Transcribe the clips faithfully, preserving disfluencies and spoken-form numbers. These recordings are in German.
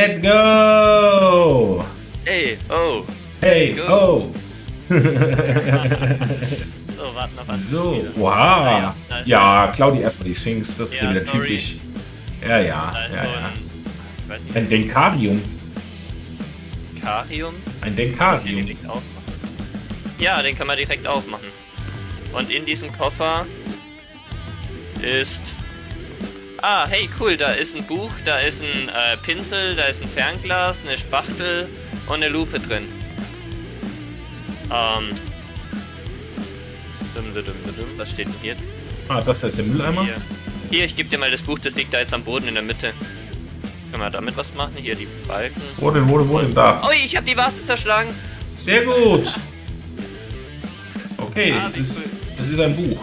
Let's go! Hey, oh! Hey, oh! So, warten auf was. So, wow! Ah, ja, ja Claudi, erstmal die Sphinx, das ist ja wieder sorry. typisch. Ja, ja. Da ist ja, so ja. Ein, weiß nicht, ein Denkarium. Denkarium? Ein Denkarium. Den ja, den kann man direkt aufmachen. Und in diesem Koffer ist. Ah, hey, cool, da ist ein Buch, da ist ein äh, Pinsel, da ist ein Fernglas, eine Spachtel und eine Lupe drin. Ähm. Dum, dum, dum, dum. Was steht denn hier? Ah, das ist der Mülleimer. Hier. Hier, ich gebe dir mal das Buch, das liegt da jetzt am Boden in der Mitte. Können wir damit was machen? Hier, die Balken. Wo denn, wo denn, wo denn, da? Oh, ich habe die Vase zerschlagen. Sehr gut. Okay, ah, das, ist, cool. das ist ein Buch.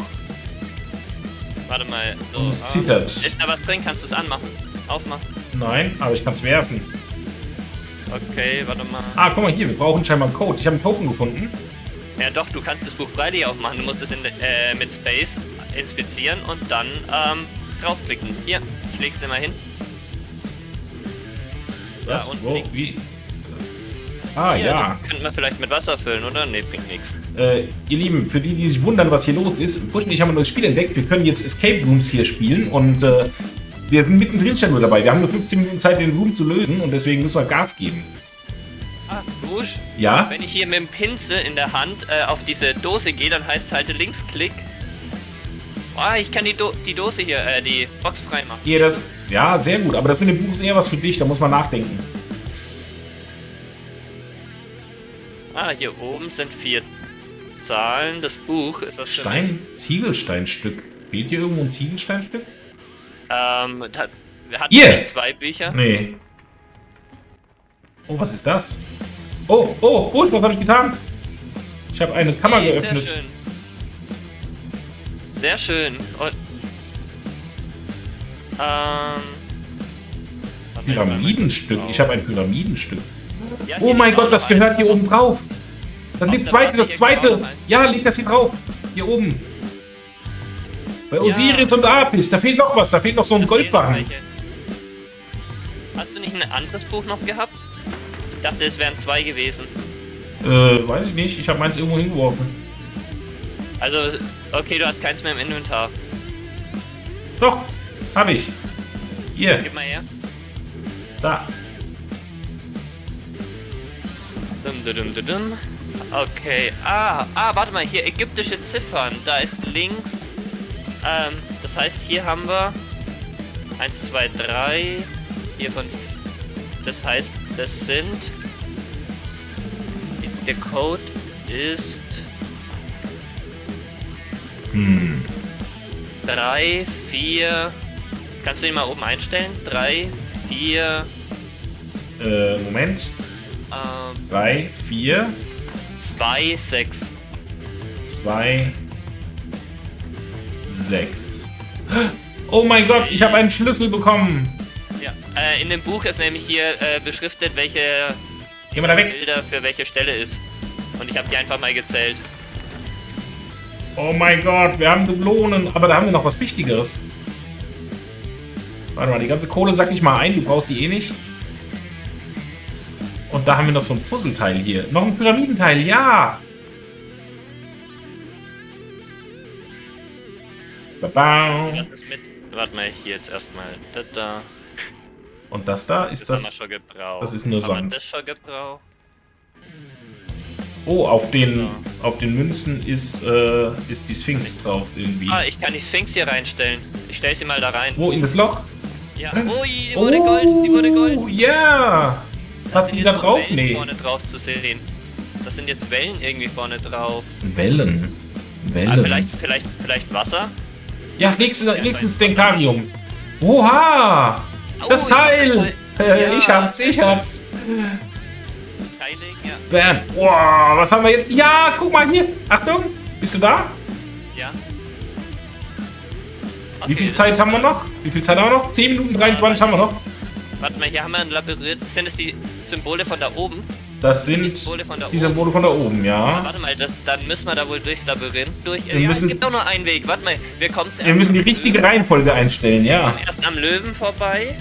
Warte mal. So, und es ah, zittert. Ist da was drin? Kannst du es anmachen? Aufmachen? Nein, aber ich kann es werfen. Okay, warte mal. Ah, guck mal hier, wir brauchen scheinbar einen Code. Ich habe einen Token gefunden. Ja doch, du kannst das Buch freilich aufmachen. Du musst es in, äh, mit Space inspizieren und dann ähm, draufklicken. Hier, ich leg's dir mal hin. Was? Da unten wow. Wie? Ah, ja. ja. Könnten wir vielleicht mit Wasser füllen, oder? Ne, bringt nichts. Äh, ihr Lieben, für die, die sich wundern, was hier los ist, Busch und ich haben ein neues Spiel entdeckt. Wir können jetzt Escape Rooms hier spielen und äh, wir sind mittendrin schon nur dabei. Wir haben nur fünfzehn Minuten Zeit, den Room zu lösen und deswegen müssen wir Gas geben. Ah, Busch? Ja? Wenn ich hier mit dem Pinsel in der Hand äh, auf diese Dose gehe, dann heißt es halt Linksklick. Ah, oh, ich kann die, Do die Dose hier, äh, die Box freimachen. Ja, das, ja, sehr gut. Aber das mit dem Buch ist eher was für dich, da muss man nachdenken. Ah, hier oben sind vier Zahlen. Das Buch ist was für Stein, mich. Ziegelsteinstück. Fehlt hier irgendwo ein Ziegelsteinstück? Ähm, hat, wir hatten yeah. zwei Bücher. Nee. Oh, was ist das? Oh, oh, oh, was habe ich getan? Ich habe eine Kammer hey, geöffnet. Sehr schön. Sehr schön. Und, ähm, Pyramidenstück. Ich habe ein Pyramidenstück. Ja, oh mein Gott, das gehört hier oben drauf. Dann liegt zweite, das zweite. Ja, liegt das hier drauf. Hier oben. Bei Osiris und Arpis. Da fehlt noch was. Da fehlt noch so ein Goldbarren. Hast du nicht ein anderes Buch noch gehabt? Ich dachte, es wären zwei gewesen. Äh, weiß ich nicht. Ich habe meins irgendwo hingeworfen. Also, okay, du hast keins mehr im Inventar. Doch, habe ich. Hier. Gib mal her. Da. Okay, ah, ah, warte mal, hier ägyptische Ziffern, da ist links, ähm, das heißt hier haben wir eins, zwei, drei, hier von, das heißt, das sind, der Code ist hm. drei, vier, kannst du ihn mal oben einstellen, drei, vier, äh, Moment. drei, vier, zwei, sechs, zwei, sechs. Oh mein Gott, ich habe einen Schlüssel bekommen. Ja, äh, in dem Buch ist nämlich hier äh, beschriftet, welche Geh mal da weg. Bilder für welche Stelle ist. Und ich habe die einfach mal gezählt. Oh mein Gott, wir haben Dublonen, aber da haben wir noch was Wichtigeres. Warte mal, die ganze Kohle sack ich mal ein, du brauchst die eh nicht. Und da haben wir noch so ein Puzzleteil hier. Noch ein Pyramidenteil, ja! Ba-bam! Lass das mit. Warte mal, ich jetzt erstmal das da. Und das da ist das. Das, schon das ist nur Sand. Das schon oh, auf den, ja. auf den Münzen ist, äh, ist die Sphinx ich, drauf irgendwie. Ah, ich kann die Sphinx hier reinstellen. Ich stelle sie mal da rein. Wo, in das Loch? Ja. Oh, die wurde oh, Gold, die wurde Gold. Oh, yeah. Das Was sind die da drauf? Wellen nee. vorne drauf zu sehen. Das sind jetzt Wellen irgendwie vorne drauf. Wellen? Wellen? Ah, vielleicht, vielleicht, vielleicht Wasser? Ja, nächstes, ja, nächstes Denkarium. Oha! Das oh, Teil! Ich, hab ja. ich hab's, ich hab's. Teiling, ja. Bam. Wow, was haben wir jetzt? Ja, guck mal hier. Achtung, bist du da? Ja. Okay, Wie viel Zeit haben wir noch? Wie viel Zeit haben wir noch? zehn Minuten dreiundzwanzig haben wir noch. Warte mal, hier haben wir ein Labyrinth. Sind das die Symbole von da oben? Das sind die Symbole von da, oben. Symbole von da oben, ja. Warte mal, das, dann müssen wir da wohl durchs Labyrinth durch. Wir ja, müssen, es gibt doch nur einen Weg. Warte mal, wir kommen. Wir müssen die richtige Löwen. Reihenfolge einstellen, ja. Erst am Löwen vorbei.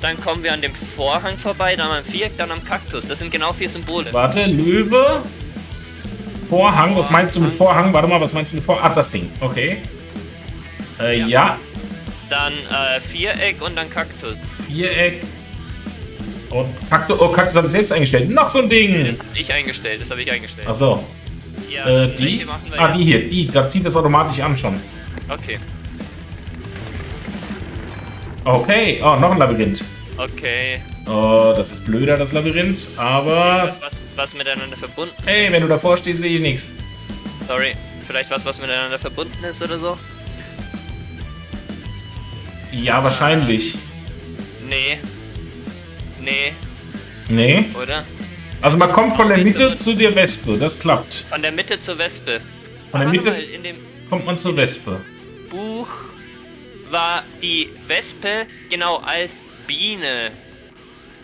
Dann kommen wir an dem Vorhang vorbei, dann am Viereck, dann am Kaktus. Das sind genau vier Symbole. Warte, Löwe. Vorhang, was meinst du mit Vorhang? Warte mal, was meinst du mit Vorhang? Ach, das Ding, okay. Äh, ja. ja. Dann äh, Viereck und dann Kaktus. Viereck. Und Kaktus, oh, Kaktus hat es selbst eingestellt. Noch so ein Ding! Das habe ich eingestellt, das habe ich eingestellt. Ach so. Ja, äh, die? Machen wir ah, ja. die hier, die, da zieht das automatisch an schon. Okay. Okay, oh, noch ein Labyrinth. Okay. Oh, das ist blöder, das Labyrinth, aber... Was, was, was miteinander verbunden ist. Hey, wenn du davor stehst, sehe ich nichts. Sorry, vielleicht was, was miteinander verbunden ist oder so? Ja, wahrscheinlich. Äh, nee. Nee. Nee? Oder? Also man kommt von der Mitte zu der Wespe, das klappt. Von der Mitte zur Wespe. Von der Mitte kommt man zur Wespe. Buch... war die Wespe genau als Biene.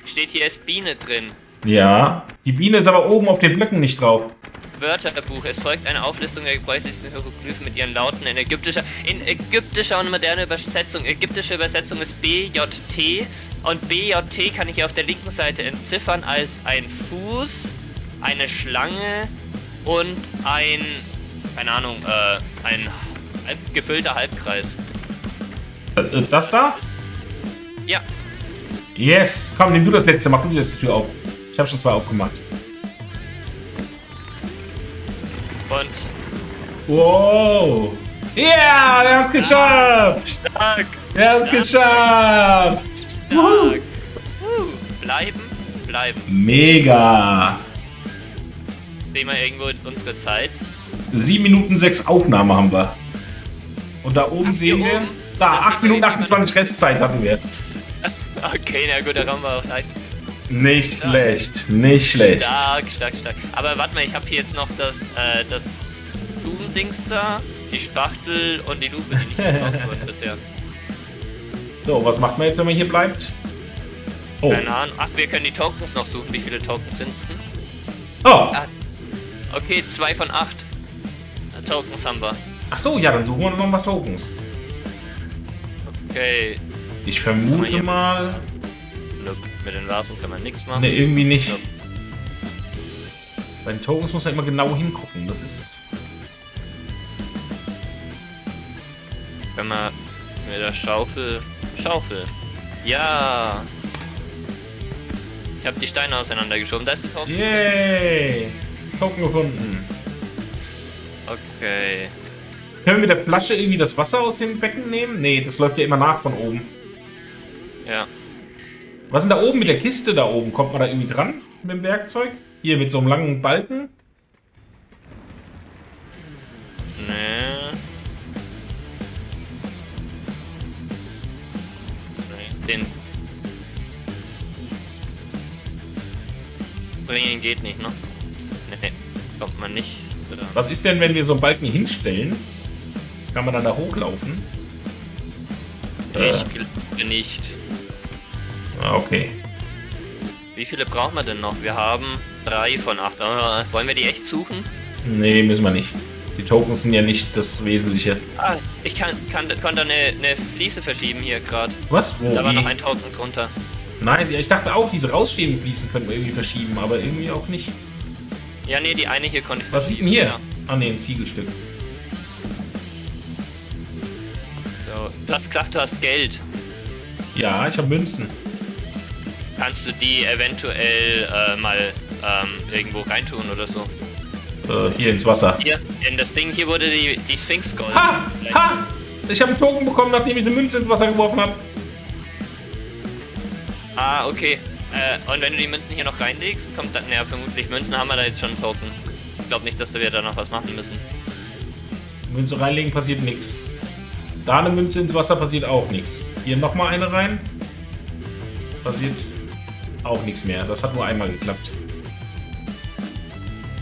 Steht hier als Biene drin. Ja. Die Biene ist aber oben auf den Blöcken nicht drauf. Wörterbuch. Es folgt eine Auflistung der gebräuchlichsten Hieroglyphen mit ihren Lauten in ägyptischer, in ägyptischer und moderner Übersetzung. Ägyptische Übersetzung ist B J T. Und B J T kann ich hier auf der linken Seite entziffern als ein Fuß, eine Schlange und ein, keine Ahnung, äh, ein, ein gefüllter Halbkreis. Das da? Ja. Yes. Komm, nimm du das letzte. Mach du die letzte Tür auf. Ich habe schon zwei aufgemacht. Und? Wow. Yeah, wir haben es geschafft. Stark. Wir haben es geschafft. Stark. Bleiben, bleiben. Mega. Sehen wir irgendwo in unserer Zeit. Sieben Minuten sechs Aufnahme haben wir. Und da oben Ach, sehen wir... Oben. Da, acht Minuten achtundzwanzig Restzeit hatten wir. Okay, na gut, der Raum war auch leicht. Nicht stark. schlecht, nicht schlecht. Stark, stark, stark. Aber warte mal, ich habe hier jetzt noch das, äh, das Blumendings da, die Spachtel und die Lupe, die nicht gebraucht wurden bisher. So, was macht man jetzt, wenn man hier bleibt? Oh. Keine Ahnung. Ach, wir können die Tokens noch suchen. Wie viele Tokens sind es denn? Oh! Ah, okay, zwei von acht Tokens haben wir. Ach so, ja, dann suchen wir noch mal Tokens. Okay. Ich vermute mal... Nope. Mit den Vasen kann man nichts machen. Ne, irgendwie nicht. Nope. Bei den Tokens muss man immer genau hingucken. Das ist... Wenn man mit der Schaufel... Schaufel. Ja. Ich habe die Steine auseinandergeschoben. Da ist ein Token. Yay. Token gefunden. Okay. Können wir mit der Flasche irgendwie das Wasser aus dem Becken nehmen? Nee, das läuft ja immer nach von oben. Ja. Was ist denn da oben mit der Kiste da oben? Kommt man da irgendwie dran mit dem Werkzeug? Hier mit so einem langen Balken? Nee. Nee, den... Bringen geht nicht, ne? Nee, kommt man nicht dran. Was ist denn, wenn wir so einen Balken hinstellen? Kann man dann da hochlaufen? Ich glaube nicht. Okay. Wie viele brauchen wir denn noch? Wir haben drei von acht. Oh, wollen wir die echt suchen? Nee, müssen wir nicht. Die Tokens sind ja nicht das Wesentliche. Ah, ich kann, kann, konnte eine, eine Fliese verschieben hier gerade. Was? Wo? Da war noch ein Token drunter. Nein, ich dachte auch, diese rausstehenden Fliesen könnten wir irgendwie verschieben, aber irgendwie auch nicht. Ja, nee, die eine hier konnte ich Was verschieben. Was sieht denn hier? Ah, ja. nee, ein Ziegelstück. Du hast gesagt, du hast Geld. Ja, ich habe Münzen. Kannst du die eventuell äh, mal ähm, irgendwo reintun oder so? Äh, hier ins Wasser. Hier, in das Ding hier wurde die, die Sphinx Gold. Ha! Ha! Ich habe einen Token bekommen, nachdem ich eine Münze ins Wasser geworfen habe. Ah, okay. Äh, und wenn du die Münzen hier noch reinlegst, kommt dann... Naja, vermutlich Münzen haben wir da jetzt schon einen Token. Ich glaube nicht, dass wir da noch was machen müssen. Münze reinlegen passiert nichts. Da eine Münze ins Wasser passiert auch nichts. Hier nochmal eine rein. Passiert auch nichts mehr. Das hat nur einmal geklappt.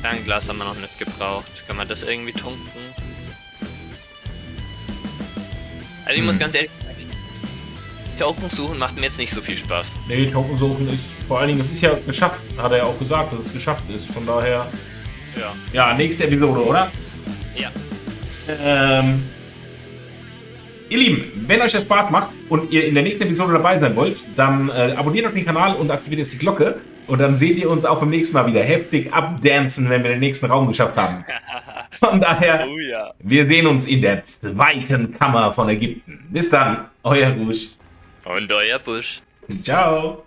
Ein Glas haben wir noch nicht gebraucht. Kann man das irgendwie tunken? Also ich hm. muss ganz ehrlich sagen, Token suchen macht mir jetzt nicht so viel Spaß. Nee, Token suchen ist vor allen Dingen, es ist ja geschafft. Hat er ja auch gesagt, dass es geschafft ist. Von daher... Ja. Ja, nächste Episode, oder? Ja. Ähm... Ihr Lieben, wenn euch das Spaß macht und ihr in der nächsten Episode dabei sein wollt, dann äh, abonniert doch den Kanal und aktiviert jetzt die Glocke. Und dann seht ihr uns auch beim nächsten Mal wieder heftig abdancen, wenn wir den nächsten Raum geschafft haben. Von daher, oh ja, wir sehen uns in der zweiten Kammer von Ägypten. Bis dann, euer Rusch. Und euer Busch. Ciao.